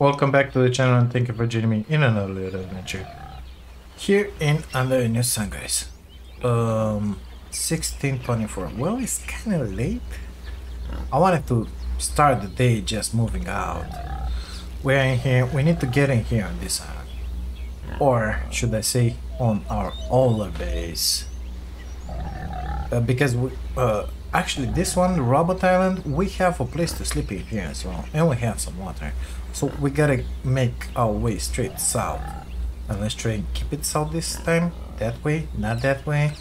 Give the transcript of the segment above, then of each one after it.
Welcome back to the channel and thank you for joining me in another little adventure here in Under a New Sun, guys. 16:24. Well, it's kind of late. I wanted to start the day just moving out. We're in here. We need to get in here on this island, or should I say, on our older base, because we actually this one, Robot Island, we have a place to sleep in here as well, and we have some water, so we gotta make our way straight south. And let's try and keep it south this time. That way, not that way.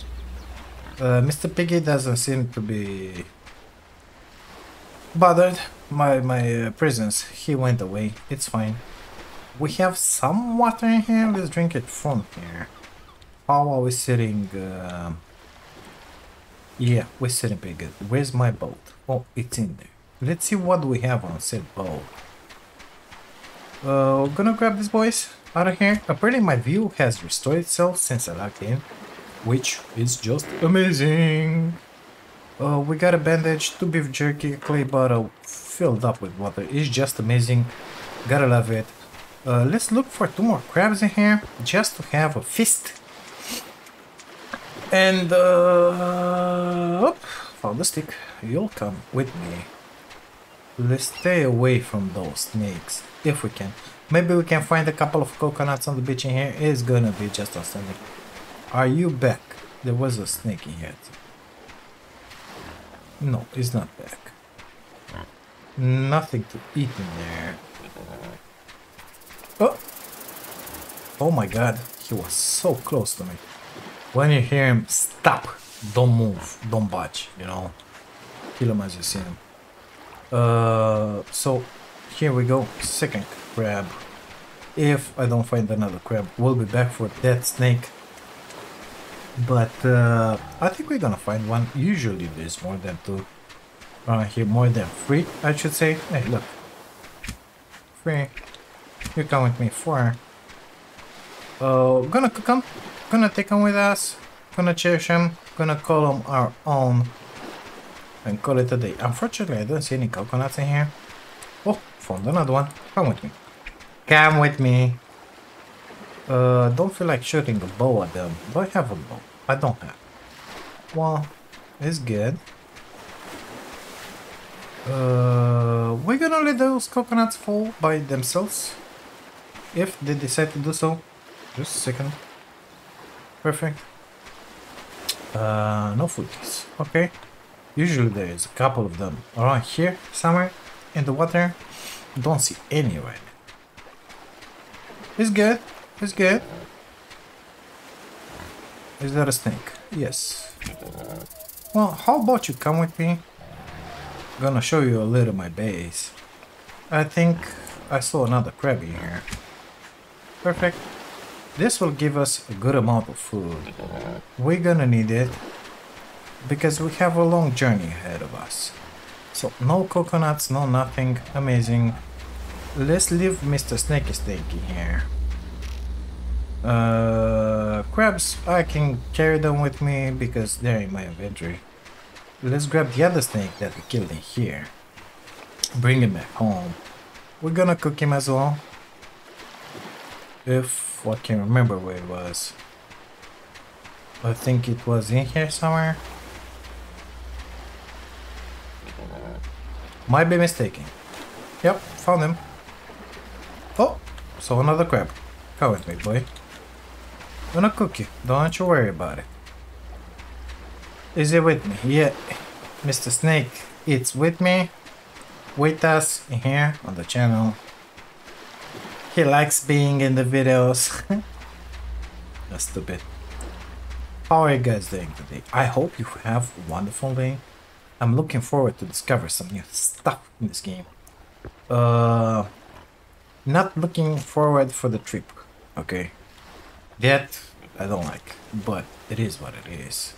Mr. Piggy doesn't seem to be bothered by my presence. He went away. It's fine. We have some water in here. Let's drink it from here. How are we sitting? Yeah, we're sitting pretty good. Where's my boat? Oh, it's in there. Let's see what we have on said boat. We're gonna grab these boys out of here. Apparently my view has restored itself since I logged in, which is just amazing. We got a bandage, 2 beef jerky, a clay bottle filled up with water. It's just amazing. Gotta love it. Let's look for 2 more crabs in here, just to have a feast. And found the stick. You'll come with me. Let's stay away from those snakes if we can. Maybe we can find a couple of coconuts on the beach in here. It's gonna be just outstanding. Are you back? There was a snake in here. No, it's not back. Nothing to eat in there. Oh! Oh my god, he was so close to me. When you hear him, stop, don't move, don't budge, you know, kill him as you see him. So here we go, second crab. If I don't find another crab, we'll be back for that snake. But I think we're gonna find one. Usually there's more than 2. Here more than 3, I should say. Hey, look. 3. You come with me. 4. Gonna cook them. Gonna take them with us, gonna cherish them, gonna call them our own, and call it a day. Unfortunately, I don't see any coconuts in here. Oh, found another one. Come with me. Come with me. Don't feel like shooting a bow at them. Do I have a bow? I don't have. Well, it's good. We're gonna let those coconuts fall by themselves, if they decide to do so. Just a second. Perfect. No foodies. Okay. Usually there is a couple of them around here somewhere in the water. Don't see any right now. It's good. It's good. Is that a snake? Yes. Well, how about you come with me? I'm gonna show you a little of my base. I think I saw another crab in here. Perfect. This will give us a good amount of food. We're gonna need it because we have a long journey ahead of us. So no coconuts, no nothing. Amazing. Let's leave Mr. Snakey Snakey here. Crabs, I can carry them with me because they're in my inventory. Let's grab the other snake that we killed in here. Bring him back home. We're gonna cook him as well. If I can remember where it was. I think it was in here somewhere. Might be mistaken. Yep, found him. Oh, so another crab. Come with me, boy. Gonna cook you. Don't you worry about it. Is it with me? Yeah. Mr. Snake, it's with me. With us in here on the channel. He likes being in the videos. That's stupid. How are you guys doing today? I hope you have a wonderful day. I'm looking forward to discover some new stuff in this game. Not looking forward for the trip. Okay. That I don't like. But it is what it is.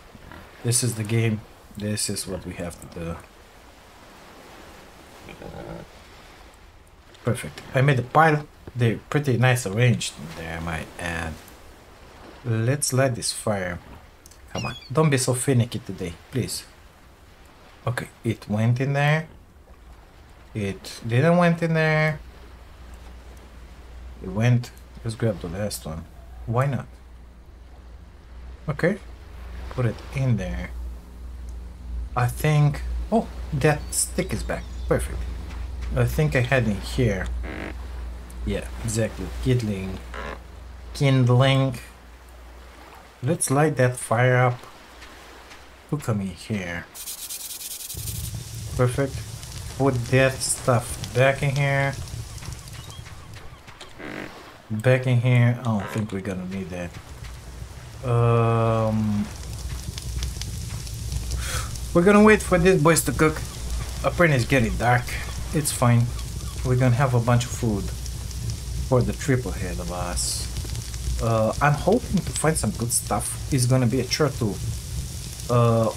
This is the game. This is what we have to do. Perfect. I made a pile. They're pretty nice arranged there, I might add. Let's light this fire. Come on, don't be so finicky today, please. Okay, it went in there. It didn't went in there. It went. Let's grab the last one. Why not? Okay. Put it in there. I think... Oh, that stick is back. Perfect. I think I had it here. Yeah, exactly. Kindling. Let's light that fire up. Who come in here? Perfect. Put that stuff back in here. Back in here. I don't think we're gonna need that. We're gonna wait for these boys to cook. Apparently it's getting dark. It's fine. We're gonna have a bunch of food for the trip ahead of us. I'm hoping to find some good stuff. It's gonna be a chore to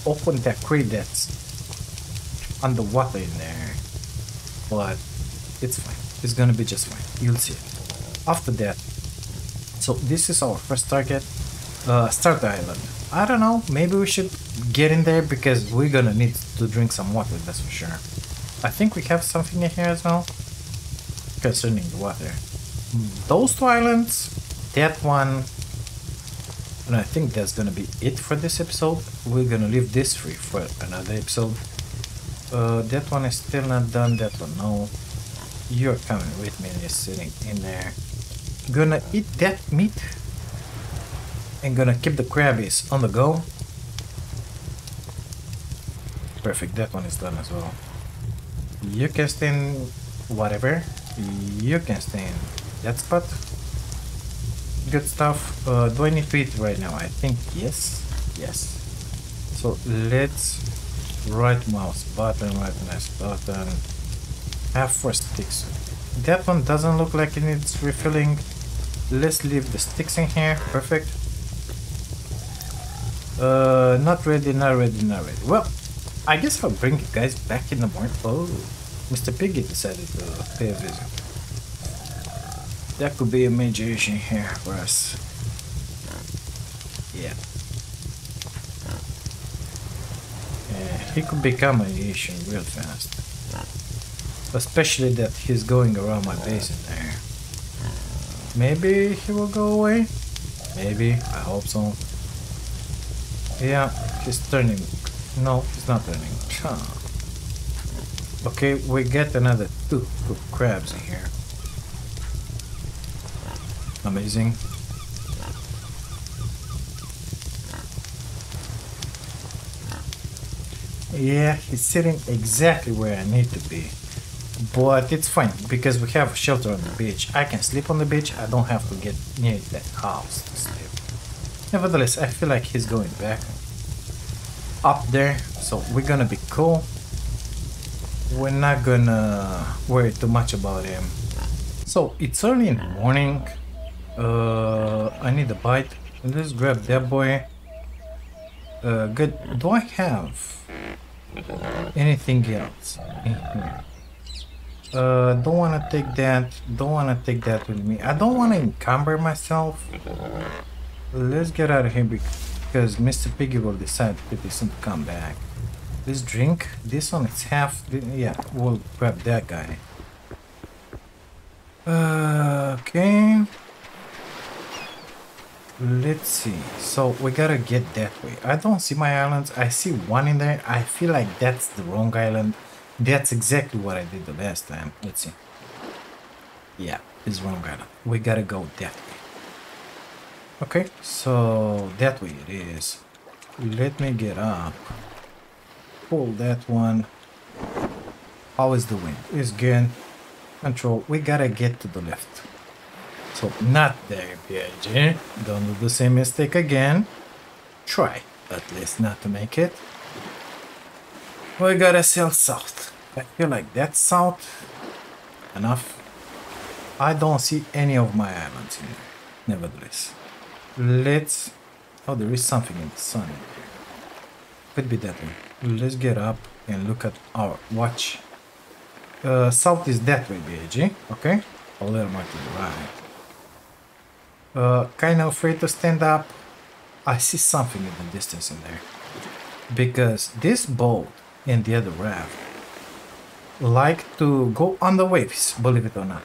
open that crate that's underwater in there, but it's fine. It's gonna be just fine. You'll see it. After that, so this is our first target, Starter Island. I don't know, maybe we should get in there because we're gonna need to drink some water, that's for sure. I think we have something in here as well concerning the water. Those two islands, that one, and I think that's gonna be it for this episode. We're gonna leave this free for another episode. That one is still not done, that one no. You're coming with me and you're sitting in there. Gonna eat that meat and gonna keep the crabbies on the go. Perfect, that one is done as well. You can stay in whatever. You can stay in that spot. Good stuff. Do I need to eat right now? I think yes. Yes. So let's right mouse button, right mouse button. Have 4 sticks. That one doesn't look like it needs refilling. Let's leave the sticks in here. Perfect. Not ready. Well, I guess I'll bring you guys back in the morning. Oh, Mr. Piggy decided to pay a visit. That could be a major issue here for us. Yeah. He could become an issue real fast. Especially that he's going around my base in there. Maybe he will go away? Maybe, I hope so. Yeah, he's turning. No, he's not turning. Huh. Okay, we get another 2 cooked crabs in here. Amazing. Yeah, he's sitting exactly where I need to be. But it's fine, because we have a shelter on the beach. I can sleep on the beach, I don't have to get near that house to sleep. Nevertheless, I feel like he's going back up there, so we're gonna be cool. We're not gonna worry too much about him. So, it's early in the morning. I need a bite. Let's grab that boy. Good. Do I have anything else? Don't want to take that. Don't want to take that with me. I don't want to encumber myself. Let's get out of here because Mr. Piggy will decide pretty soon to come back. Let's drink. This one is half. Yeah, we'll grab that guy. Okay, let's see. So we gotta get that way. I don't see my islands. I see one in there. I feel like that's the wrong island. That's exactly what I did the last time. Let's see. Yeah, it's wrong island. We gotta go that way. Okay, so that way it is. Let me get up. Pull that one. How is the wind? It's good. Control, we gotta get to the left. So, not there, B.I.G. Don't do the same mistake again. Try, at least, not to make it. We gotta sail south. I feel like that's south. Enough. I don't see any of my islands in there. Nevertheless. Let's... Oh, there is something in the sun. Could be that one. Let's get up and look at our watch. South is that way, B.I.G. Okay, a little more to the right. Kind of afraid to stand up. I see something in the distance in there. Because this boat and the other raft like to go on the waves, believe it or not.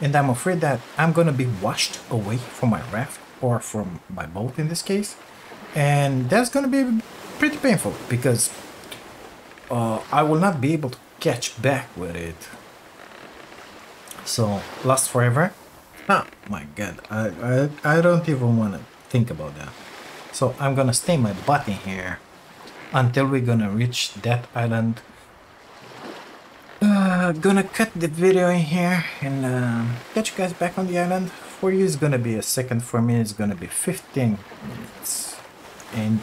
and I'm afraid that I'm gonna be washed away from my raft, or from my boat in this case, and that's gonna be pretty painful because I will not be able to catch back with it. So lost forever. Ah, my god, I don't even want to think about that. So I'm gonna stay my butt in here until we're gonna reach that island. Gonna cut the video in here and catch you guys back on the island. For you it's gonna be a second, for me it's gonna be 15 minutes. Ain't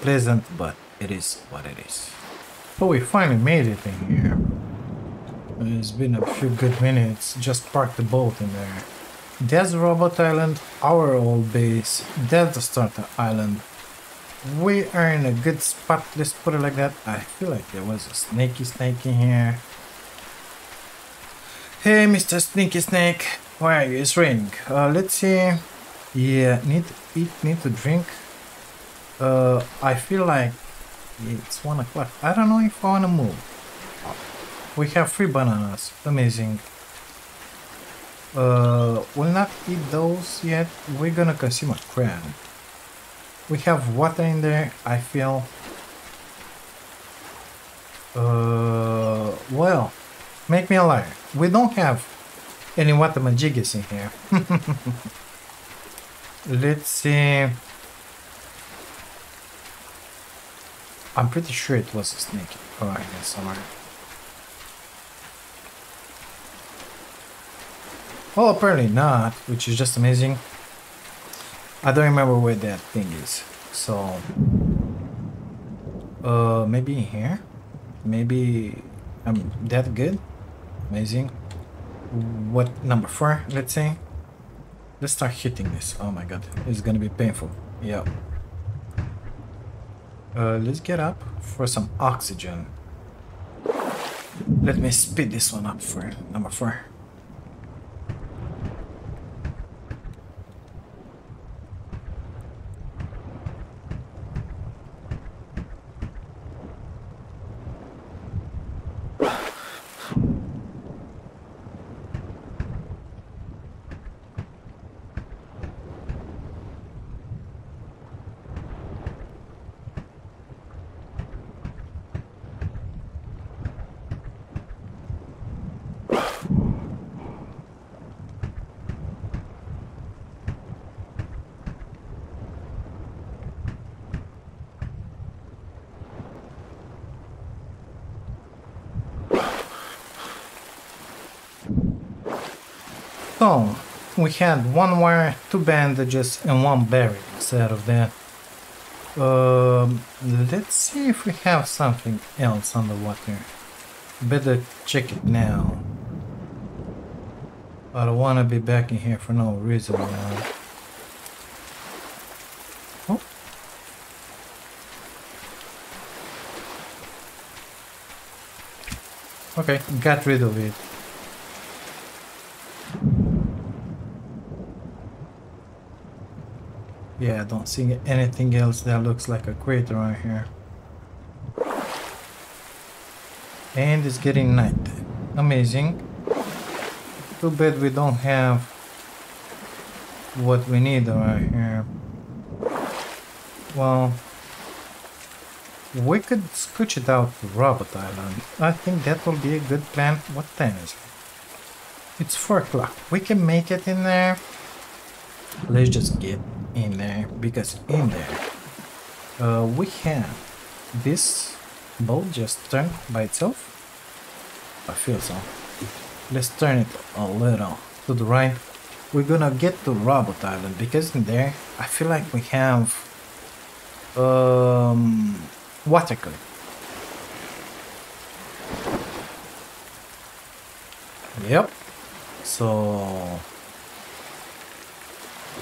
pleasant, but it is what it is. But we finally made it in here. It's been a few good minutes. Just parked the boat in there. That's Robot Island, our old base. That's the Starter Island. We are in a good spot, let's put it like that. I feel like there was a sneaky snake in here. Hey, Mr. Sneaky Snake, why are you? It's raining. Let's see. Yeah, need to eat, need to drink. I feel like it's 1 o'clock. I don't know if I wanna move. We have 3 bananas. Amazing. We'll not eat those yet. We're gonna consume a crab. We have water in there, I feel. Well, make me a liar. We don't have any watamajiggies in here. Let's see. I'm pretty sure it was a snake. Oh, I guess somewhere. Well, apparently not, which is just amazing. I don't remember where that thing is, so maybe in here? Maybe I'm that good? Amazing. What, number 4, let's say? Let's start hitting this. Oh my god, it's gonna be painful. Yeah. Let's get up for some oxygen. Let me speed this one up for number 4. So, we had 1 wire, 2 bandages and 1 berry instead of that. Let's see if we have something else underwater. Better check it now. I don't want to be back in here for no reason now. Oh. Okay, got rid of it. Yeah, I don't see anything else that looks like a crater right here. And it's getting night. Amazing. Too bad we don't have what we need right here. Well, we could scooch it out to Robot Island. I think that will be a good plan. What time is it? It's 4 o'clock. We can make it in there. Let's just get in there, because in there we have this boat just turned by itself. I feel so. Let's turn it a little to the right. We're gonna get to Robot Island, because in there I feel like we have water clip. Yep. So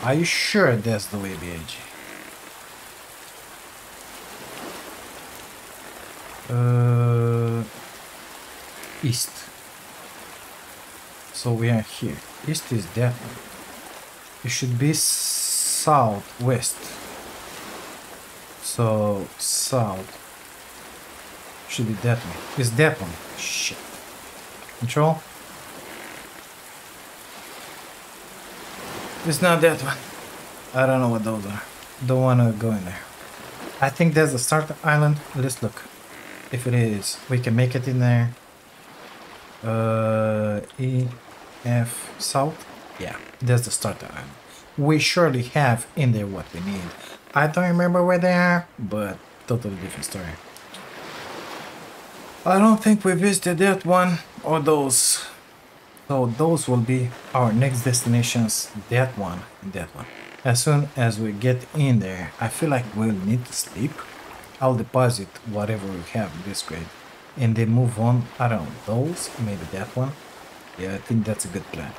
are you sure that's the way, B.I.G.? East. So we are here. East is that one. It should be southwest. So south should be that one. It's that one. Shit. Control. It's not that one. I don't know what those are. Don't want to go in there. I think there's a Starter Island. Let's look. If it is, we can make it in there. E, F, South. Yeah, there's the Starter Island. We surely have in there what we need. I don't remember where they are, but totally different story. I don't think we visited that one or those. So those will be our next destinations, that one and that one. As soon as we get in there, I feel like we'll need to sleep. I'll deposit whatever we have in this grade. And then move on, I don't know, those, maybe that one. Yeah, I think that's a good plan.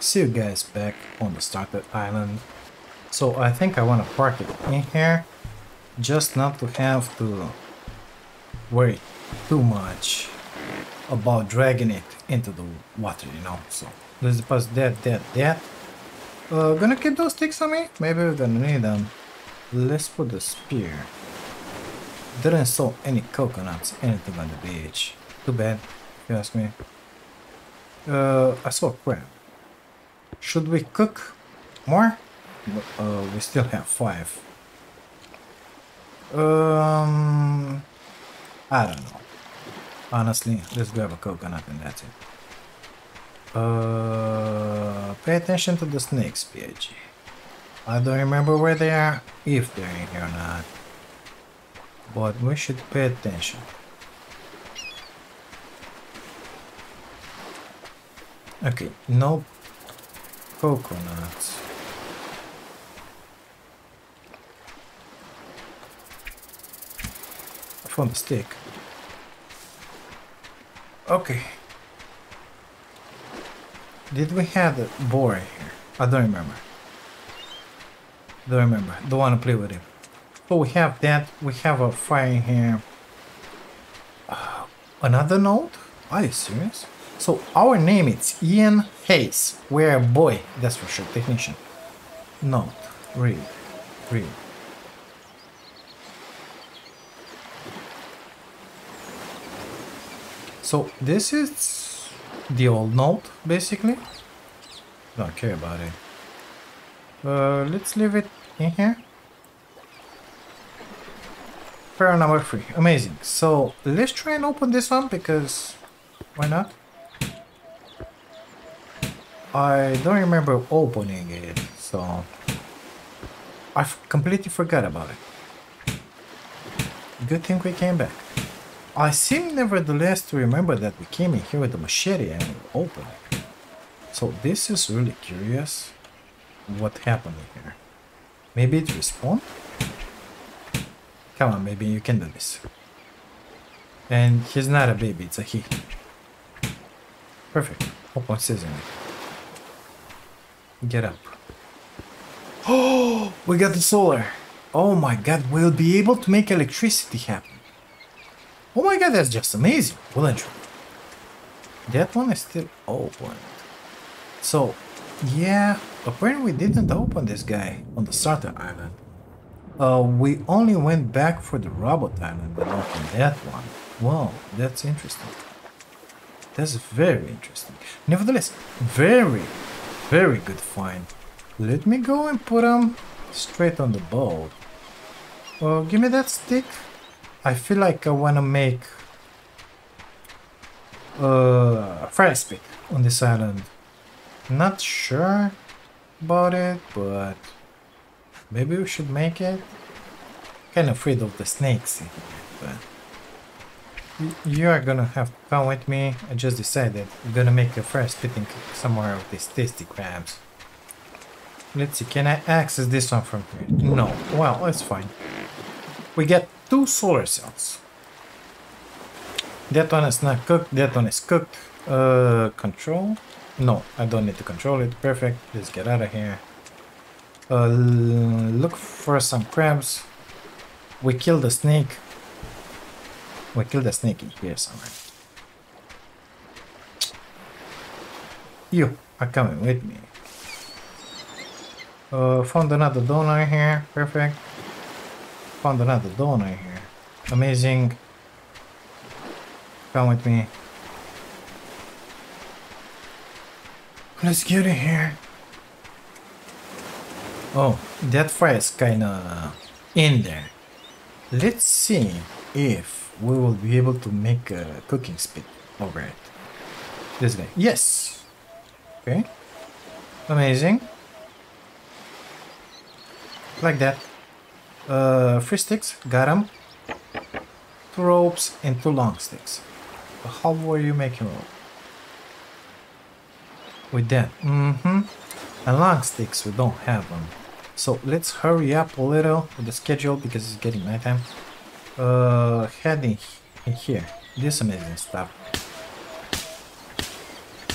See you guys back on the Starter Island. So I think I want to park it in here, just not to have to worry too much about dragging it into the water, you know. So let's deposit that. Gonna keep those sticks on me? Maybe we're gonna need them. Let's put the spear. Didn't saw any coconuts, anything on the beach. Too bad, if you ask me. I saw crab. Should we cook more? We still have 5. I don't know. Honestly, let's grab a coconut and that's it. Pay attention to the snakes, B.I.G. I don't remember where they are, if they're in here or not. But we should pay attention. Okay, no coconuts. I found a stick. Okay. Did we have a boar here? I don't remember. Don't want to play with him. So we have that. We have a fire in here. Another note? Are you serious? So our name is Ian Hayes. We're a boy. That's for sure. Technician. Note. Read. So this is the old note, basically. Don't care about it. Let's leave it in here. Prayer number 3. Amazing. So let's try and open this one because why not? I don't remember opening it, so I completely forgot about it. Good thing we came back. I seem nevertheless to remember that we came in here with a machete and we opened it. So this is really curious what happened here. Maybe it respawned? Come on, baby, you can do this. And he's not a baby, it's a he. Perfect. Open season. Get up. Oh, we got the solar. Oh my god, we'll be able to make electricity happen. Oh my god, that's just amazing, wouldn't you? That one is still open. So, yeah, apparently we didn't open this guy on the Starter Island. We only went back for the Robot Island and opened that one. Wow, that's interesting. That's very interesting. Nevertheless, very good find. Let me go and put them straight on the boat. Give me that stick. I feel like I want to make a fire stick on this island. Not sure about it, but maybe we should make it. Kind of afraid of the snakes in here, but you are gonna have to come with me. I just decided I'm gonna make a fire spitting somewhere of these tasty crabs. Let's see, can I access this one from here? No. Well, it's fine. We get 2 solar cells. That one is not cooked, that one is cooked. Control? No, I don't need to control it. Perfect. Let's get out of here. Look for some crabs. We killed the snake. We killed the snake in here somewhere. You are coming with me. Found another donor here. Perfect. Found another donor here. Amazing. Come with me. Let's get in here. Oh, that fire's kinda in there. Let's see if we will be able to make a cooking spit over it. This guy. Yes! Okay. Amazing. Like that. 3 sticks. Got them. 2 ropes and 2 long sticks. How will you make your rope? With that. Mm-hmm. And long sticks, we don't have them. So let's hurry up a little with the schedule because it's getting nighttime. Heading in here. This amazing stuff.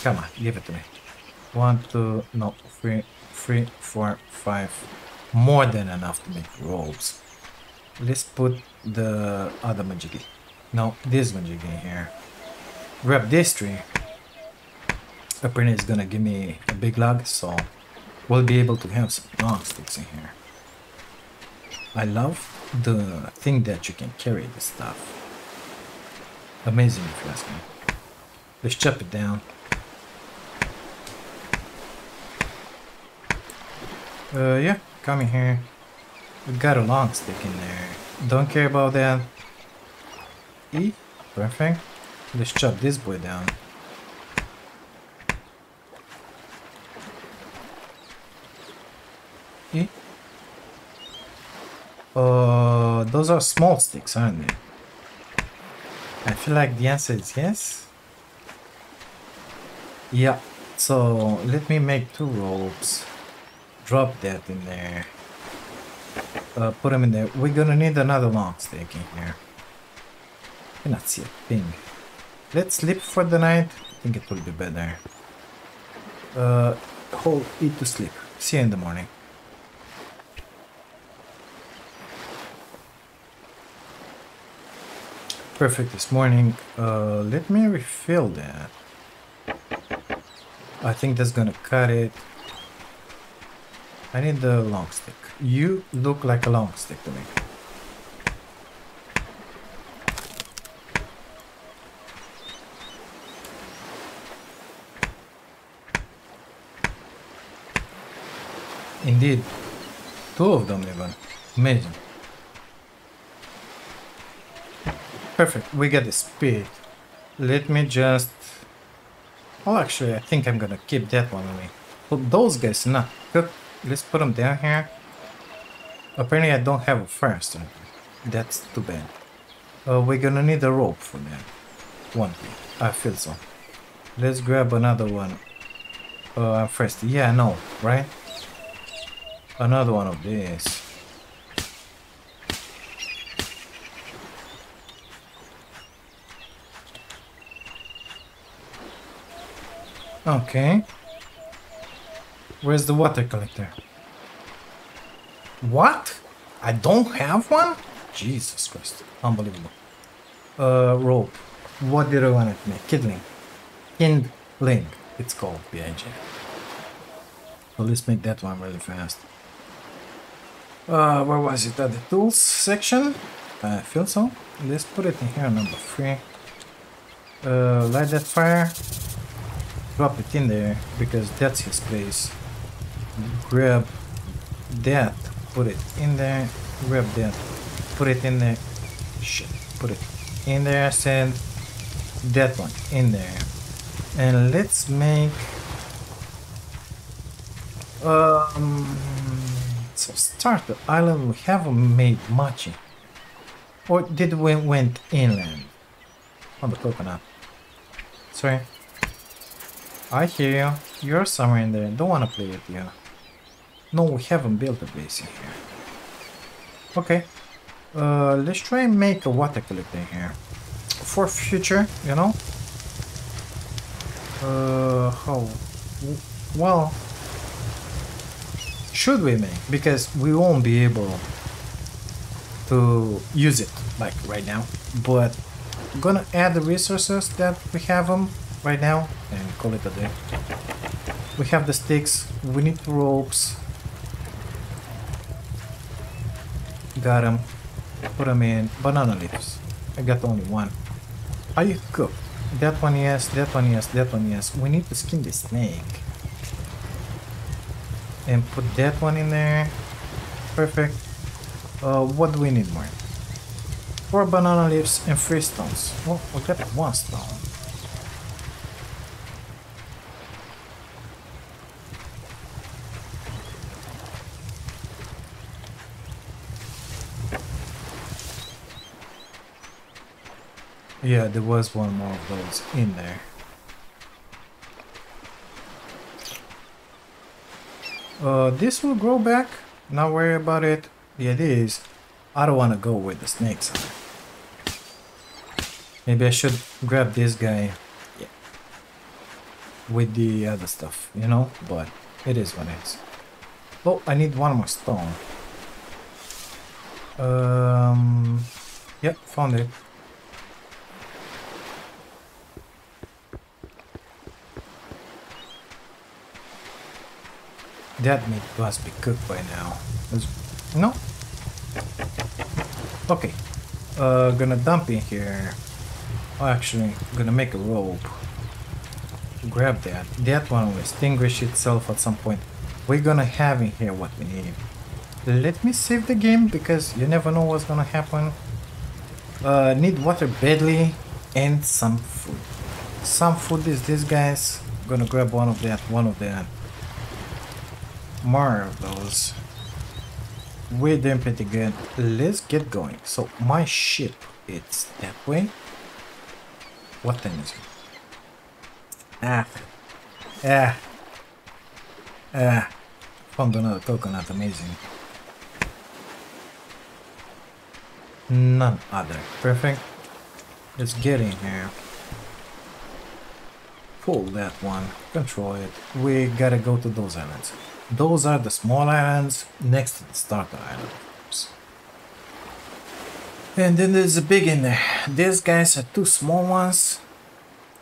Come on, give it to me. 1, 2, no, 3, 4, 5. More than enough to make robes. Let's put the other majigi. No, this majigi here. Grab this tree. Apparently it's gonna give me a big log, so we'll be able to have some long sticks in here. I love the thing that you can carry this stuff. Amazing if you ask me. Let's chop it down. Yeah, come in here. We got a long stick in there. Don't care about that. E? Perfect. Let's chop this boy down. E? Those are small sticks, aren't they? I feel like the answer is yes. Yeah, so let me make 2 ropes. Drop that in there. Put them in there. We're gonna need another long stick in here. I cannot see a thing. Let's sleep for the night. I think it will be better. Hold it to sleep. See you in the morning. Perfect this morning. Let me refill that. I think that's gonna cut it. I need the long stick. You look like a long stick to me. Indeed. 2 of them even. Amazing. Perfect. We got the speed. Let me just... Well, actually, I think I'm gonna keep that one away. Well, those guys are not cooked. Let's put them down here. Apparently I don't have a fire starter. That's too bad. We're gonna need a rope for that. One thing. I feel so. Let's grab another one. I'm thirsty. Yeah, I know, right? Another one of these. Okay. Where's the water collector? What? I don't have one? Jesus Christ. Unbelievable. Rope. What did I want to make? Kindling. Kindling. It's called B.I.G. Well, let's make that one really fast. Where was it? At the tools section? I feel so. Let's put it in here, number 3. Light that fire. Drop it in there, because that's his place. Grab that, put it in there, grab that, put it in there, shit, put it in there, send that one in there, and let's make so Starter Island. We haven't made much in. Or did we went inland on the coconut? Sorry, I hear you, you're somewhere in there, don't wanna play with you. No, we haven't built a base in here. Okay. Let's try and make a water collector here. For future, you know? How? Well... Should we make? Because we won't be able to use it, like, right now. But I'm gonna add the resources that we have them right now and call it a day. We have the sticks, we need ropes. Got them. Put them in. Banana leaves. I got only one. Are you cooked? That one yes, that one yes, that one yes. We need to skin the snake. and put that one in there. Perfect. What do we need more? 4 banana leaves and 3 stones. Oh, we got 1 stone. Yeah, there was one more of those in there. This will grow back. Not worry about it. Yeah, it is. I don't want to go with the snakes on it. Maybe I should grab this guy with the other stuff, you know? But it is what it is. Oh, I need one more stone. Yep, found it. That meat must be cooked by now. No? Okay. Gonna dump in here. Oh, actually, gonna make a rope. Grab that. That one will extinguish itself at some point. We're gonna have in here what we need. Let me save the game because you never know what's gonna happen. Need water badly and some food. Some food is this, guys. Gonna grab one of that, one of that. More of those. We're doing pretty good. Let's get going. So my ship, it's that way. What time is it? Found another coconut. Amazing. None other. Perfect. Let's get in here. Pull that one. Control it. We gotta go to those islands. Those are the small islands next to the starter island. Oops. And then there's a big in there. These guys are 2 small ones.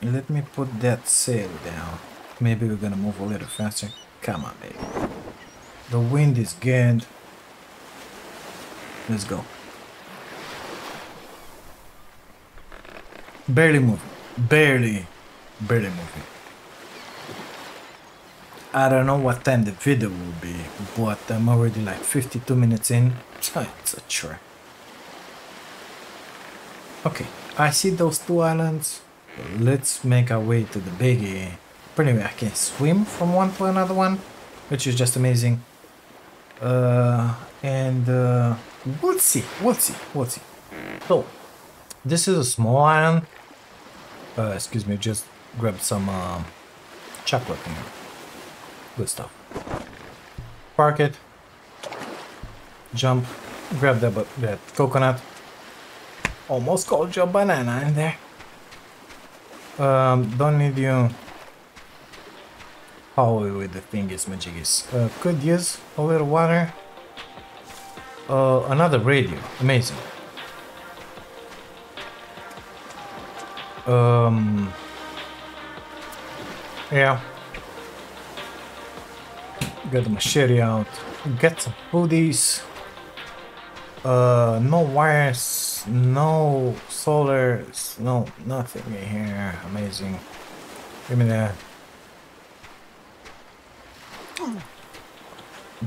Let me put that sail down. Maybe we're gonna move a little faster. Come on, baby. The wind is good. Let's go. Barely moving. Barely moving. I don't know what time the video will be, but I'm already like 52 minutes in. It's a trip. Okay, I see those 2 islands. Let's make our way to the biggie. Anyway, I can swim from one to another one, which is just amazing. We'll see, we'll see. So, this is a small island. Excuse me, just grabbed some chocolate in here. Good stuff. Park it. Jump. Grab that coconut. Almost called your banana in there. Don't need you. How with the thingies, majiggies. Could use a little water. Another radio. Amazing. Yeah. Got the machete out. Get some foodies. No wires, no solars, no nothing in here. Amazing. Give me that.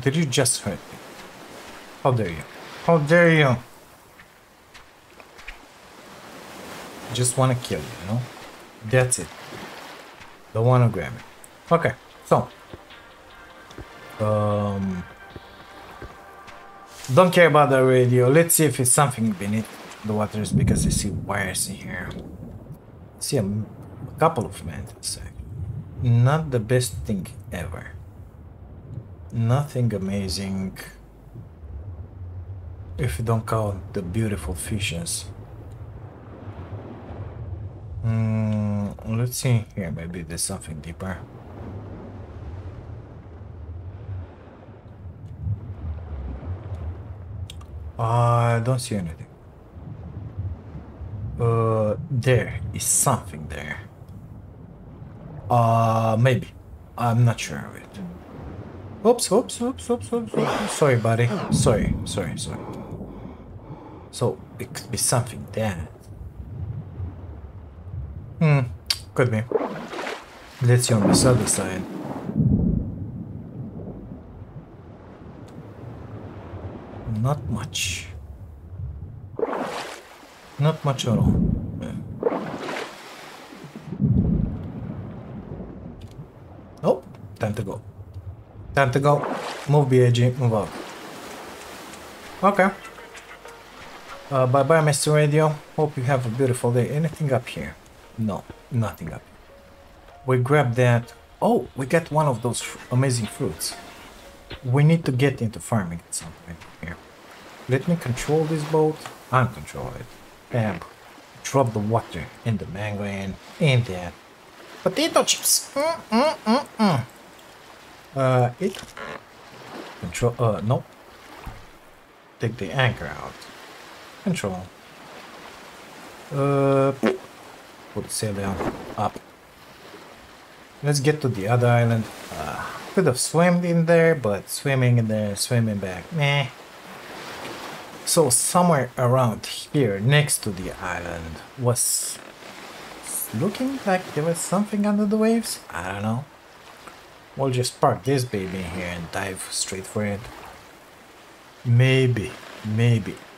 Did you just hurt me? How dare you? How dare you? Just wanna kill you, you know? That's it. Don't wanna grab it. Okay, so. Don't care about the radio. Let's see if it's something beneath the waters because I see wires in here. I see a couple of mantis. Not the best thing ever. Nothing amazing. If you don't count the beautiful fishes. Let's see here. Maybe there's something deeper. I don't see anything. There is something there. Maybe. I'm not sure of it. Oops. Sorry, buddy. Sorry. So, it could be something there. Could be. Let's see on this other side. Not much. Not much at all. Yeah. Nope. Time to go. Time to go. Move, B.I.G. Move out. Okay. Bye-bye, Mr. Radio. Hope you have a beautiful day. Anything up here? No. Nothing up here. We grab that. Oh, we got one of those amazing fruits. We need to get into farming at some point here. Let me control this boat. I'm controlling it. Bam. Drop the water in the mango and that. Potato chips. It. Control. No. Take the anchor out. Control. Put the sail down. Up. Let's get to the other island. Could have swam in there, but swimming in there, swimming back, meh. So somewhere around here, next to the island, was looking like there was something under the waves. I don't know. We'll just park this baby here and dive straight for it. Maybe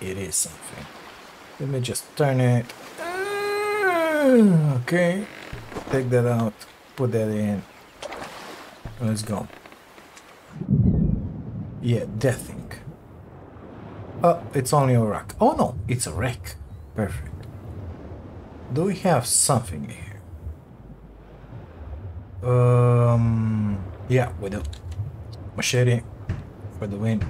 it is something. Let me just turn it. Okay, take that out, put that in. Let's go. Yeah, that thing. Oh, it's only a rock. Oh no, it's a wreck. Perfect. Do we have something here? Yeah, we do. Machete for the win.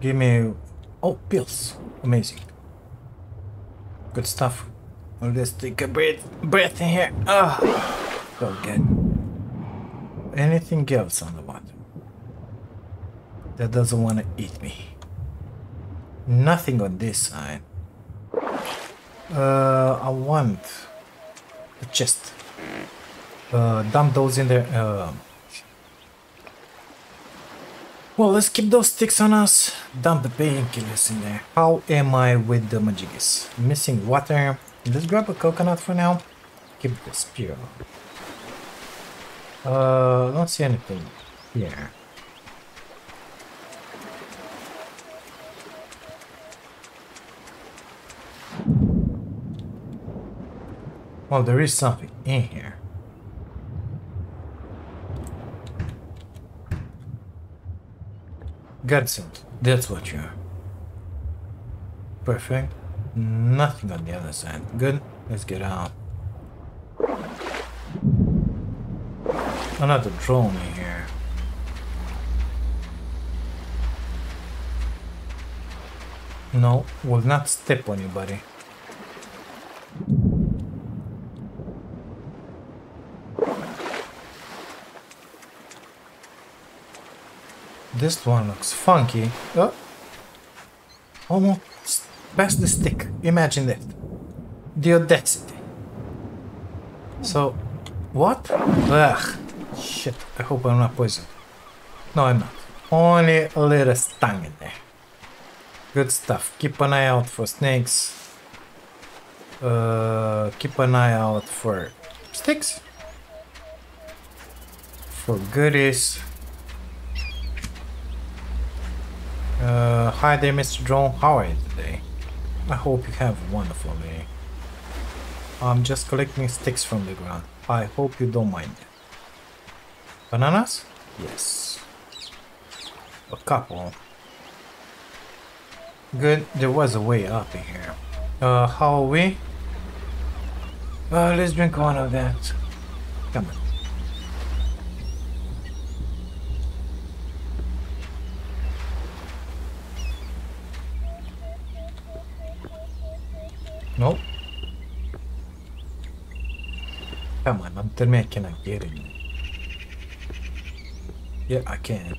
Give me... Oh, pills. Amazing. Good stuff. Let's take a breath in here. Ah, so good. Anything else on the water that doesn't want to eat me? Nothing on this side. I want the chest. Dump those in there. Well, let's keep those sticks on us. Dump the painkillers in there. How am I with the majigis? Missing water. Let's grab a coconut for now. Keep the spear on. I don't see anything here. Well, there is something in here. Godsend, that's what you are. Perfect. Nothing on the other side. Good. Let's get out. Another drone in here. No, will not step on you, buddy. This one looks funky. Oh. Almost past the stick. Imagine that. The audacity. So, what? Ugh. Shit, I hope I'm not poisoned. No, I'm not. Only a little stung in there. Good stuff. Keep an eye out for snakes. Keep an eye out for sticks. For goodies. Hi there, Mr. Drone. How are you today? I hope you have a wonderful day. I'm just collecting sticks from the ground. I hope you don't mind. Bananas? Yes. A couple. Good, there was a way up in here. How are we? Let's drink one of that. Come on. Nope. Come on, tell me I cannot get it. Yeah, I can.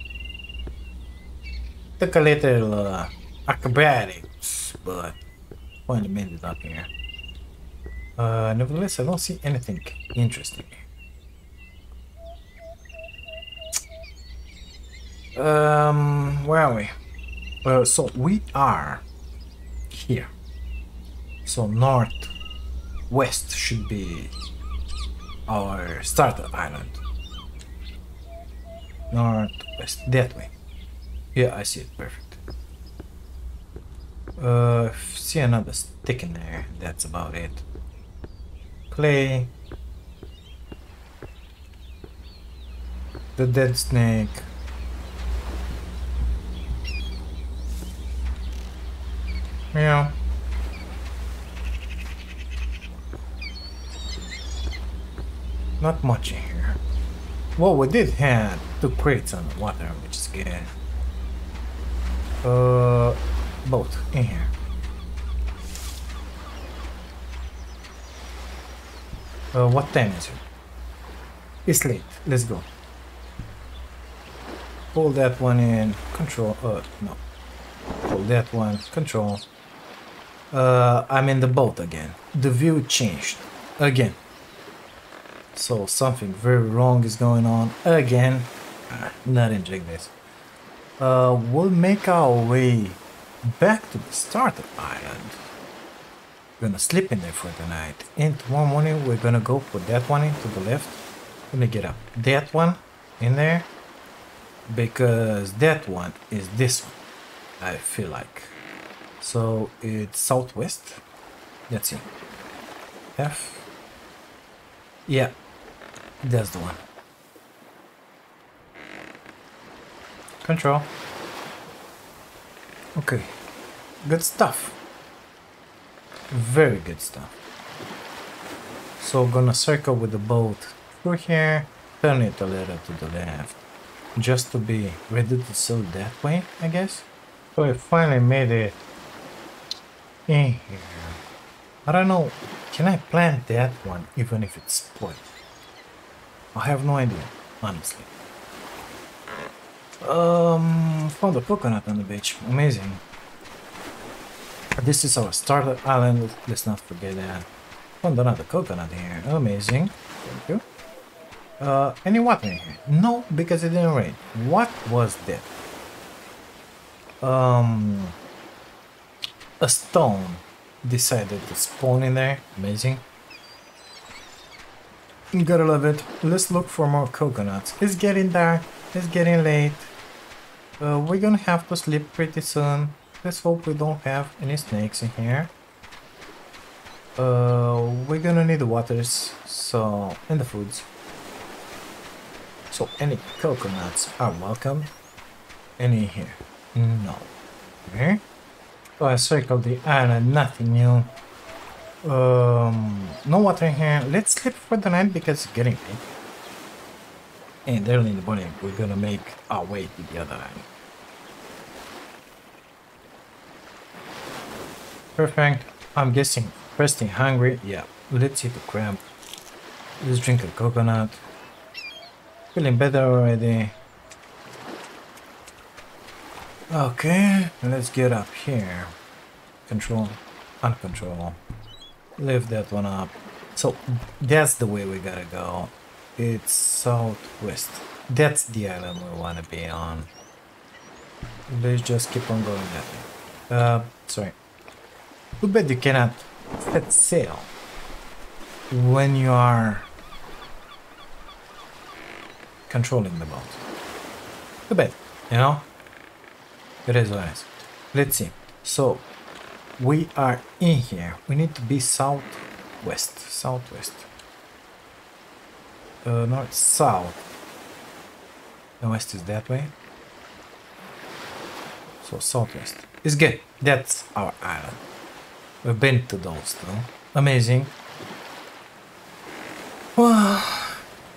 Took a little acrobatics, but finally made it up here. Nevertheless, I don't see anything interesting. Where are we? So we are here. So northwest should be our starter island. Northwest, that way. Yeah, I see it. Perfect. See another stick in there, that's about it. Play. The dead snake. Meow. Not much in here. Well, we did have 2 crates on the water, which is good. Boat in here. What time is it? It's late. Let's go. Pull that one in. Control. No. Pull that one. Control. I'm in the boat again. The view changed again. So something very wrong is going on again. Not enjoying this. We'll make our way back to the Starter Island. We're gonna sleep in there for the night. And tomorrow morning we're gonna go put that one in to the left. Let me get up that one in there. Because that one is this one, I feel like. So it's southwest. Let's see. F. Yeah, that's the one. Control. Okay, good stuff. Very good stuff. So I'm gonna circle with the boat through here, turn it a little to the left, just to be ready to sail that way, I guess. So I finally made it in here. I don't know, can I plant that one even if it's spoiled? I have no idea, honestly. Found a coconut on the beach, amazing. This is our Starter Island, let's not forget that. Found another coconut here, amazing, thank you. Any water in here? No, because it didn't rain. What was that? A stone decided to spawn in there, amazing. You gotta love it. Let's look for more coconuts. It's getting dark, it's getting late. We're gonna have to sleep pretty soon. Let's hope we don't have any snakes in here. We're gonna need the waters, so, and the foods. So any coconuts are welcome. Any here? No. Okay. So I circled the island, nothing new. No water in here. Let's sleep for the night because it's getting late. And early in the morning we're gonna make our way to the other island. Perfect. I'm guessing resting hungry. Yeah. Let's eat the crab. Let's drink a coconut. Feeling better already. Okay, let's get up here. Control, uncontrol. Lift that one up. So that's the way we gotta go. It's southwest. That's the island we wanna be on. Let's just keep on going that way. Sorry. Too bad you cannot set sail when you are controlling the boat. Too bad, you know? It is what it is. Let's see. So, we are in here. We need to be southwest. Southwest. North, south. The west is that way. So, southwest. It's good. That's our island. We've been to those though. Amazing. Wow.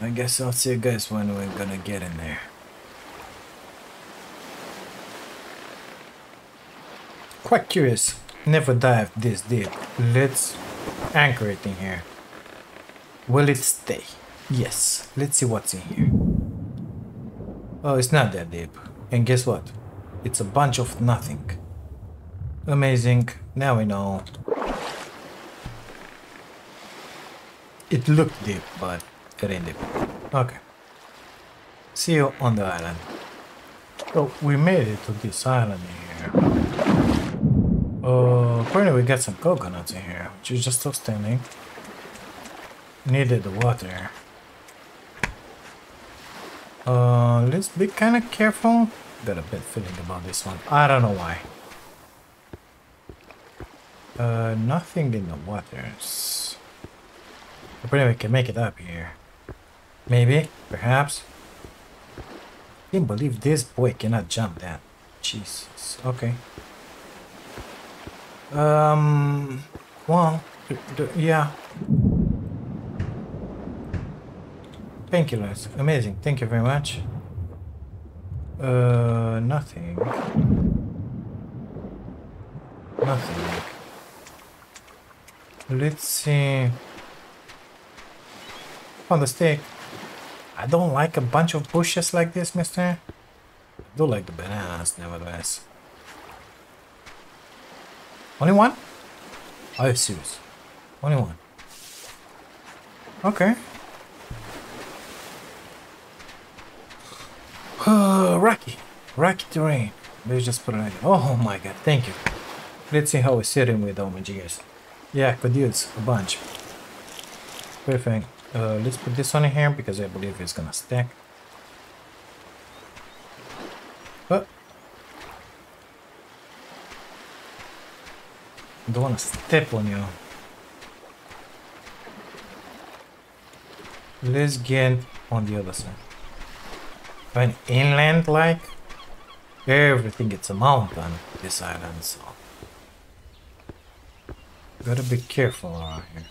I guess I'll see you guys when we're gonna get in there. Quite curious. Never dived this deep. Let's anchor it in here. Will it stay? Yes. Let's see what's in here. Oh, it's not that deep. And guess what? It's a bunch of nothing. Amazing. Now we know. It looked deep, but okay. See you on the island. So we made it to this island here. Apparently we got some coconuts in here, which is just outstanding. Needed the water. Let's be kind of careful. Got a bad feeling about this one. I don't know why. Nothing in the waters. I probably can make it up here. Maybe, perhaps. Can't believe this boy cannot jump that. Jesus. Okay. Well, yeah. Painkillers. Amazing. Thank you very much. Nothing. Nothing. Let's see. Found a stick. I don't like a bunch of bushes like this, mister. I do like the bananas, nevertheless. Only one? Are you serious? Only one. Okay. Rocky terrain. Let's just put it right there. Oh my god, thank you. Let's see how we're sitting with OMGs. Yeah, I could use a bunch. Perfect. Let's put this on here because I believe it's gonna stack. But I don't wanna step on you. Let's get on the other side. An inland, like everything gets a mountain this island, so gotta be careful around here.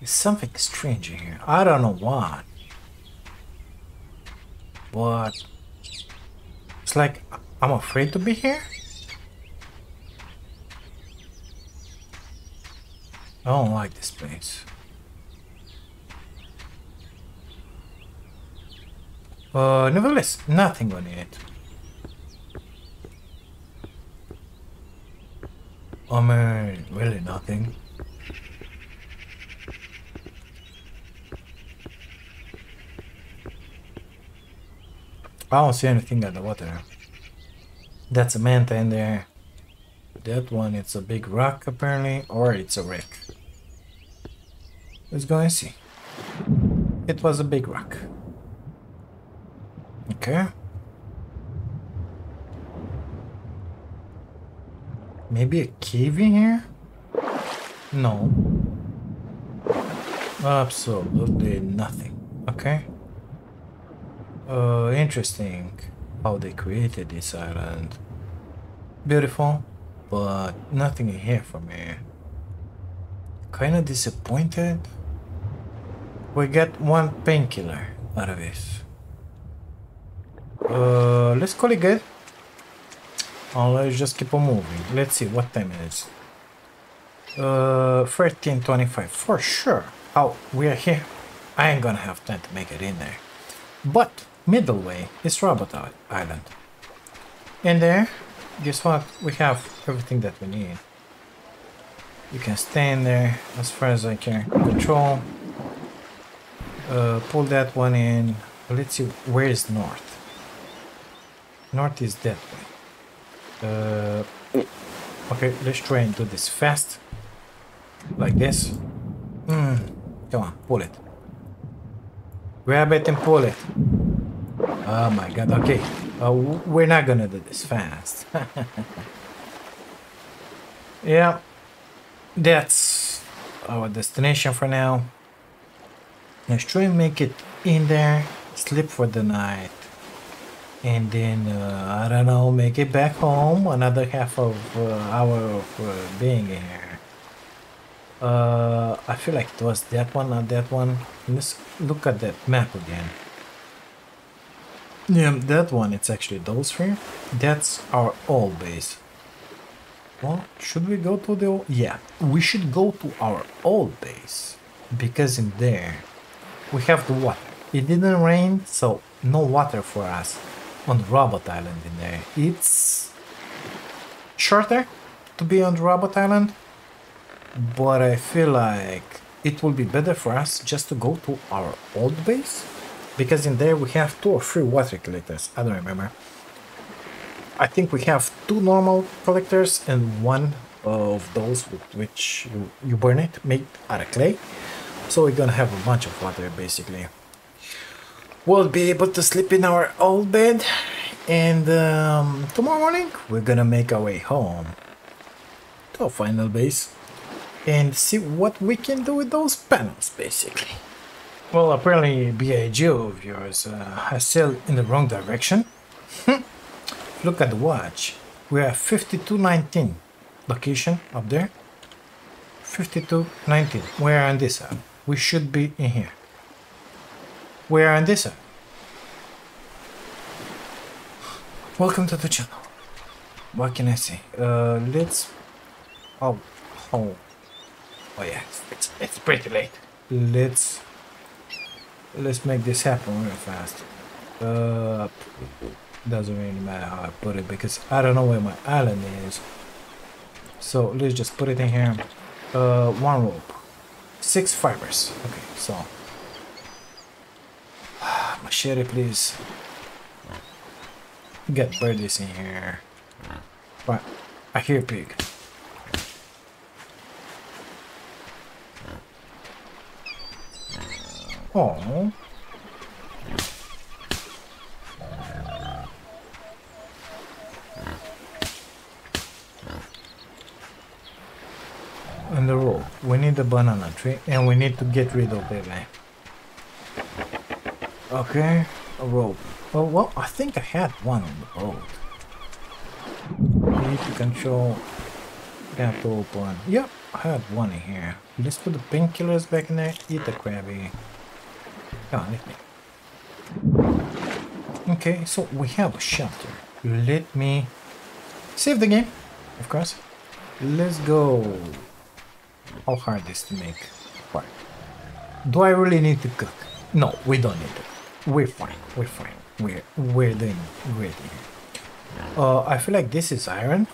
There's something strange in here. I don't know what, but it's like I'm afraid to be here. I don't like this place. Nevertheless, nothing on it. I mean, really nothing. I don't see anything at the water. That's a manta in there. That one, it's a big rock apparently, or it's a wreck. Let's go and see. It was a big rock. Okay. Maybe a cave in here? No. Absolutely nothing. Okay. Interesting how they created this island. Beautiful, but nothing in here for me. Kind of disappointed. We got one painkiller out of this. Let's call it good. Let's just keep on moving. Let's see what time it is. 13:25 for sure. Oh, we are here. I ain't gonna have time to make it in there. But middle way is Robot Island. In there, guess what? We have everything that we need. You can stay in there as far as I can control. Pull that one in. Let's see, where is north? North is that way. Okay, let's try and do this fast. Like this. Come on, pull it. Grab it and pull it. Oh my god, okay. We're not gonna do this fast. Yeah. That's our destination for now. Let's try and make it in there. Sleep for the night. And then, I don't know, make it back home. Another half of hour of being here. I feel like it was that one, not that one. Let's look at that map again. Yeah, that one, it's actually those three. That's our old base. Well, should we go to the... Yeah, we should go to our old base. Because in there, we have the water. It didn't rain, so no water for us on Robot Island in there. It's shorter to be on Robot Island, but I feel like it will be better for us just to go to our old base, because in there we have 2 or 3 water collectors. I don't remember. I think we have 2 normal collectors and 1 of those with which you burn it made out of clay. So we're gonna have a bunch of water basically. We'll be able to sleep in our old bed, and tomorrow morning we're gonna make our way home to our final base and see what we can do with those panels basically. Well, apparently B.I.G. of yours has sailed in the wrong direction. Look at the watch. We are 52:19. Location up there. 52:19. We are on this side. We should be in here. We are on this side. Welcome to the channel. What can I say? Let's... Oh. Oh yeah, it's pretty late. Let's make this happen real fast. Doesn't really matter how I put it, because I don't know where my island is. So let's just put it in here. One rope, 6 fibers. Okay, so machete please. Get birdies in here. But I hear a pig. Oh. And the rope. We need the banana tree, and we need to get rid of that guy. Okay, a rope. Oh well, I think I had one on the road. We need to control that rope one. Yep, I had one in here. Let's put the painkillers back in there. Eat the crabby. Come on, let me. Okay, so we have a shelter. Let me save the game, of course. Let's go. How hard is to make? What? Do I really need to cook? No, we don't need it. We're fine. We're fine. We're doing great here. I feel like this is iron.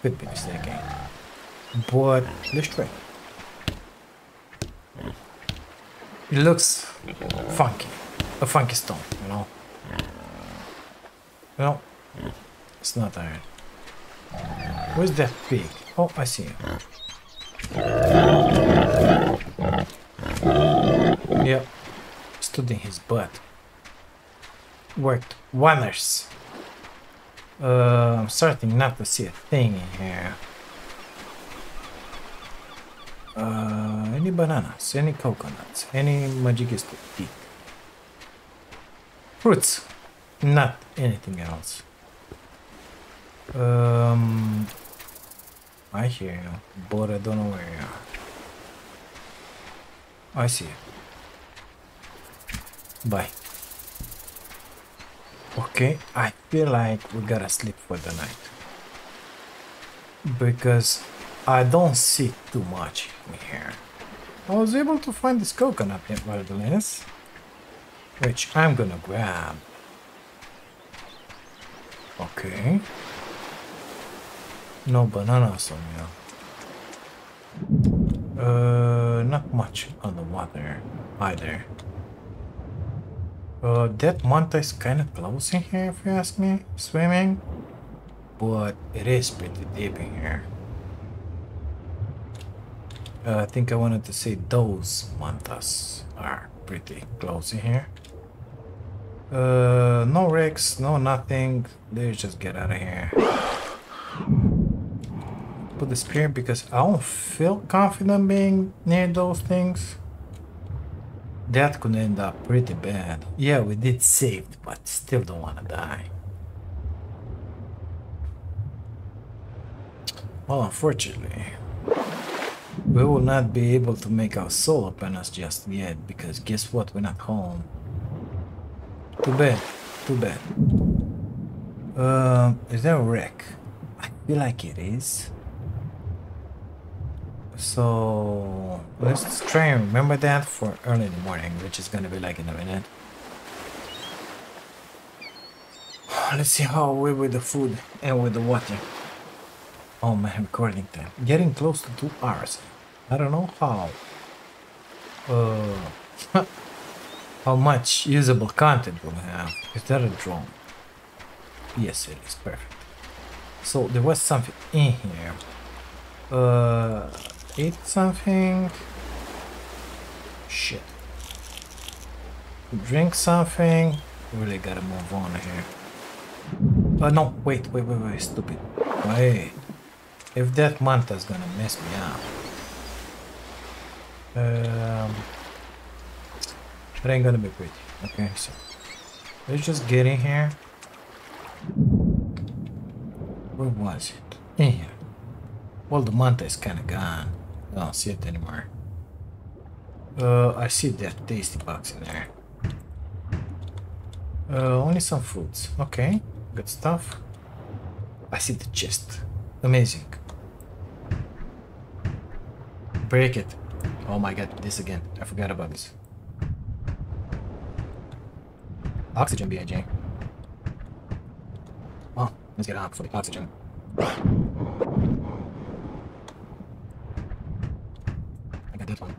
Could be mistaken. But let's try. It looks funky. A funky stone, you know. No, it's not iron. Where's that pig? Oh, I see it. Yep, stood in his butt. Worked wonders. I'm starting not to see a thing in here. Any bananas, any coconuts, any magic stick. Fruits, not anything else. I hear you, but I don't know where you are. I see you. Bye. Okay, I feel like we gotta sleep for the night. Because I don't see too much in here. I was able to find this coconut nevertheless, which I'm gonna grab. Okay. No bananas on you. Not much on the water either. That manta is kind of close in here, if you ask me, swimming. But it is pretty deep in here. I think I wanted to say those mantas are pretty close in here. No wrecks, no nothing. Let's just get out of here. Put the spear because I don't feel confident being near those things. That could end up pretty bad. Yeah, we did save, but still don't want to die. Well, unfortunately, we will not be able to make our solar panels just yet because guess what? We're not home. Too bad. Too bad. Is there a wreck? I feel like it is. So let's try and remember that for early in the morning, which is gonna be like in a minute. Let's see how we're with the food and with the water. Oh man, recording time. Getting close to 2 hours. I don't know how. How much usable content we'll have. Is that a drone? Yes, it is perfect. So there was something in here. Eat something. Shit. Drink something. Really gotta move on here. No, wait, stupid. Wait. If that manta's gonna mess me up. It ain't gonna be pretty. Okay, so let's just get in here. Where was it? In here. Well, the manta is kinda gone. I don't see it anymore. I see that tasty box in there. Only some foods. Okay, good stuff. I see the chest. Amazing. Break it. Oh my god, this again. I forgot about this. Oxygen, B.I.G. Well, let's get up for the oxygen. I got that one.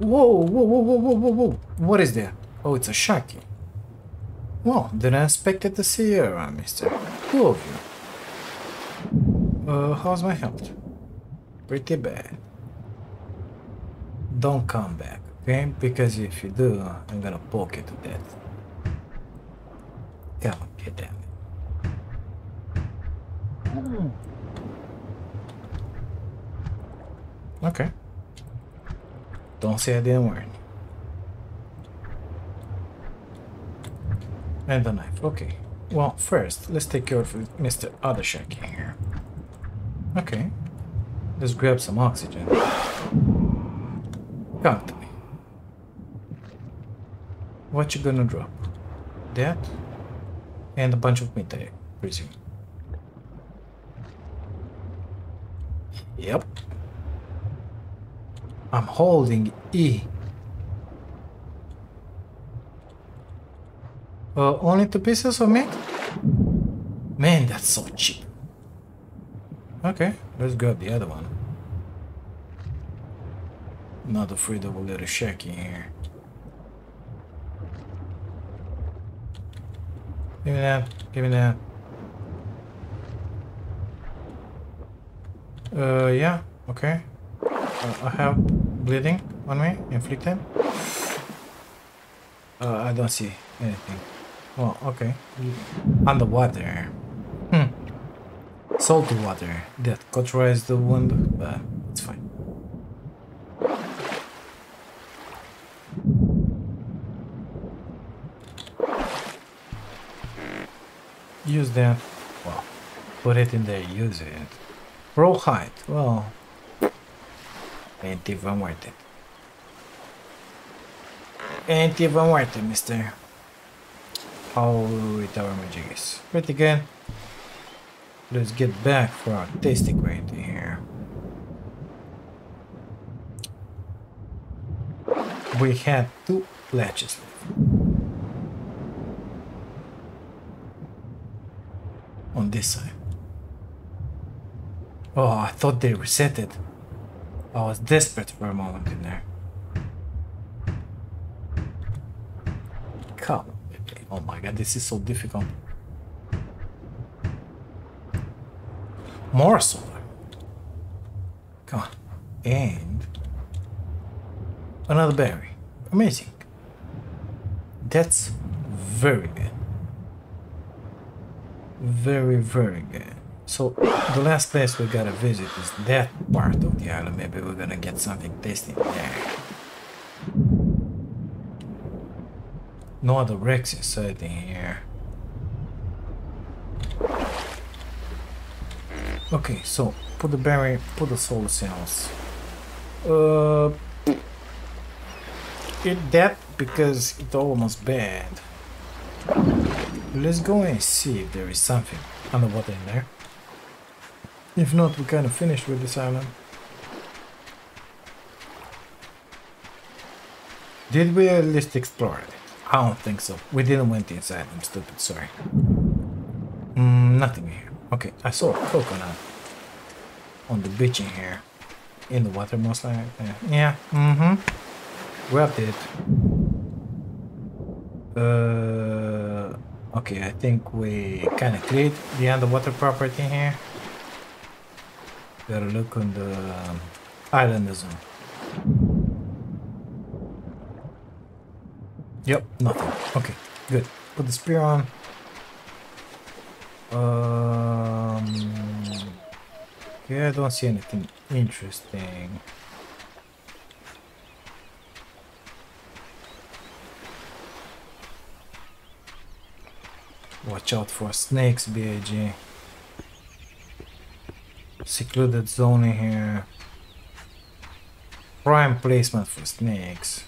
Whoa. What is that? Oh, it's a Shaki. Well, then I expected to see you around, mister. Who of you? How's my health? Pretty bad. Don't come back, okay? Because if you do, I'm gonna poke you to death. Come on, get down. Okay. Don't say I didn't warn you. And a knife, okay. Well, first, let's take care of Mr. Other Shack here. Okay. Let's grab some oxygen. Come to me. What you gonna drop? That? And a bunch of meat, I presume. Yep. I'm holding E. Only 2 pieces of meat? Man, that's so cheap. Okay, let's grab the other one. Not afraid of a little shaky here. Give me that, give me that. Yeah, okay. I have bleeding on me, inflicted. I don't see anything. Well, okay. Underwater. Salty water. That cauterized the wound, but it's fine. Use that. Well, put it in there, use it. Rawhide. Well, ain't even worth it. Ain't even worth it, mister. How it our magic is. Pretty good. Let's get back for our tasty crate here. We had 2 latches left. On this side. Oh, I thought they reset it. I was desperate for a moment in there. Come. Oh my god, this is so difficult. More solar. Come on. And another berry. Amazing. That's very good. Very, very good. So the last place we gotta visit is that part of the island. Maybe we're gonna get something tasty there. No other wrecks inside in here. Okay, so put the berry, put the solar cells. Eat that because it's almost bad. Let's go and see if there is something underwater in there. If not, we're kind of finished with this island. Did we at least explore it? I don't think so. We didn't went inside. I'm stupid. Sorry. Nothing here. Okay, I saw a coconut on the beach in here. In the water, most likely. Yeah. Grabbed it. Okay, I think we kind of cleared the underwater property here. better look on the island as well. Yep, nothing. Okay, good. Put the spear on. Okay, I don't see anything interesting. Watch out for snakes, B.I.G. Secluded zone in here. Prime placement for snakes.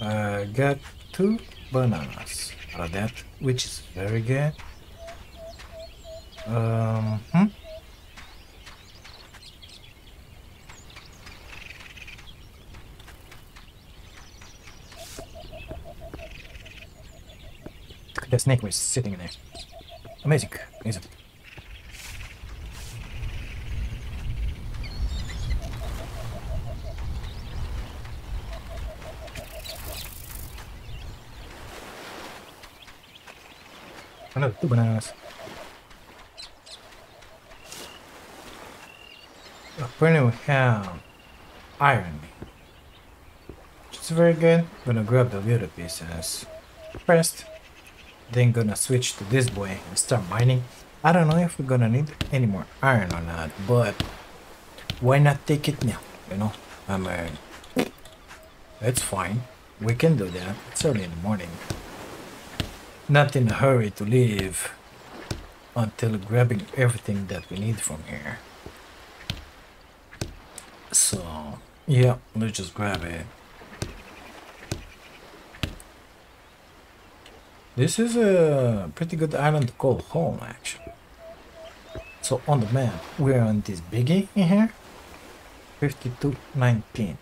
I got 2 bananas out of that, which is very good. Look at that snake was sitting in there. Amazing, amazing. Another 2 bananas. Apparently we have iron, which is very good. Gonna grab the little pieces first, then gonna switch to this boy and start mining. I don't know if we're gonna need any more iron or not, but why not take it now, you know? I mean, it's fine, we can do that, it's early in the morning. Not in a hurry to leave until grabbing everything that we need from here. So, yeah, let's just grab it. This is a pretty good island to call home, actually. So on the map, we're on this biggie in here. 5219.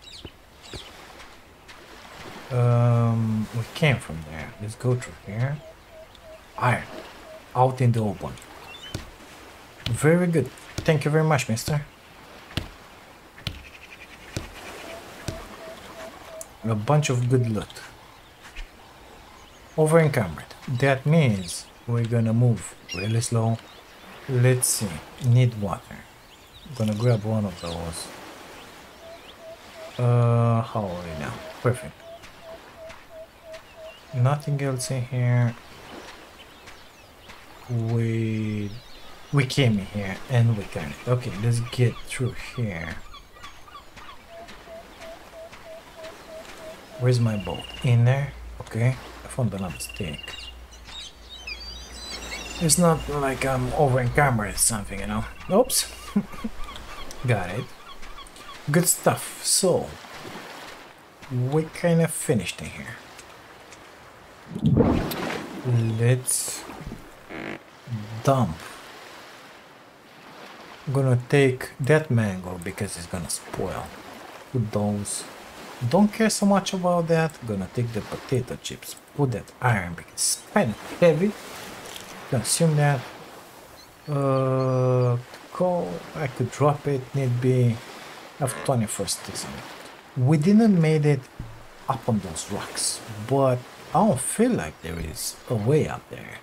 We came from there. Let's go through here. Iron. Out in the open. Very good. Thank you very much, mister. A bunch of good loot. Over encumbered. That means we're gonna move really slow. Let's see. Need water. I'm gonna grab one of those. How are we now? Perfect. Nothing else in here. We came in here and we got it. Okay, let's get through here. Where's my boat? In there? Okay, I found another stick. It's not like I'm over encumbered or something, you know. Oops. Got it. Good stuff. So, we kind of finished in here. Let's dump. I'm gonna take that mango because it's gonna spoil. Put those. Don't care so much about that. Gonna take the potato chips. Put that iron because it's kind of heavy. Consume that. Coal. I could drop it. Need be. I have 24 sticks on it. We didn't made it up on those rocks, but I don't feel like there is a way up there.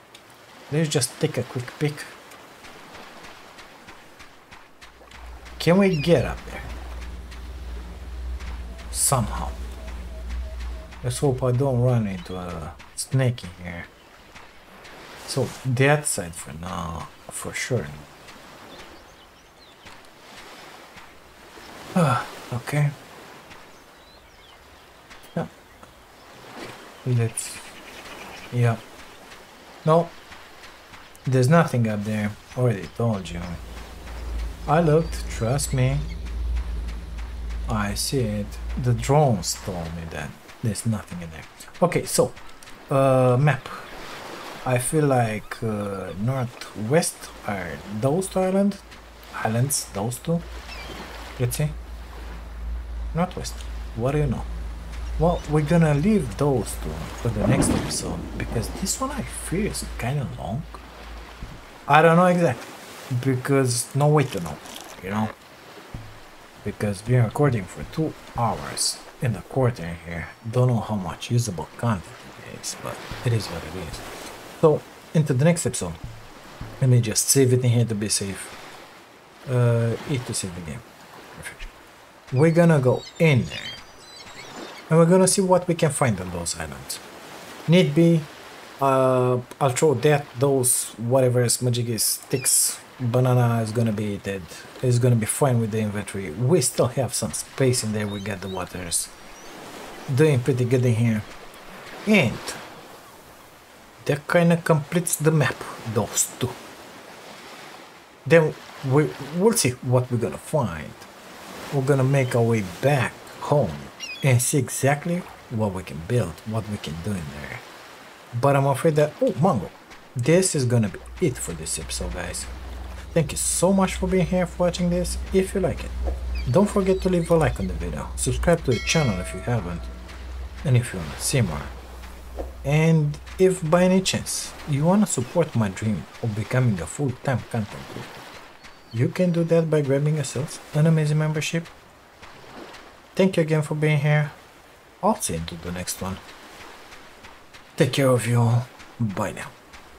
Let's just take a quick peek. Can we get up there? Somehow. Let's hope I don't run into a snake in here. So that side for now, for sure. Okay. Let's, yeah, no, there's nothing up there, already told you. I looked, trust me, I see it. The drones told me that there's nothing in there. Okay, so, map, I feel like northwest are those two islands, those two, let's see, northwest, what do you know? Well, we're gonna leave those two for the next episode, because this one I fear is kind of long. I don't know exactly, because no way to know, you know? Because we're recording for 2 hours in the quarter here. Don't know how much usable content it is, but it is what it is. So, into the next episode. Let me just save it in here to be safe. It to save the game. Perfect. We're gonna go in there. And we're gonna see what we can find on those islands. Need be, I'll throw that, those, whatever smudgy sticks, banana is gonna be dead. It's gonna be fine with the inventory. We still have some space in there. We got the waters. Doing pretty good in here. And that kinda completes the map, those two. Then we'll see what we're gonna find. We're gonna make our way back home and see exactly what we can build, what we can do in there. But I'm afraid that, oh, mango, this is gonna be it for this episode, guys. Thank you so much for being here, for watching this. If you like it, don't forget to leave a like on the video, subscribe to the channel if you haven't, and if you want to see more. And if by any chance you want to support my dream of becoming a full-time content creator, you can do that by grabbing yourself an amazing membership. Thank you again for being here. I'll see you into the next one. Take care of you all. Bye now.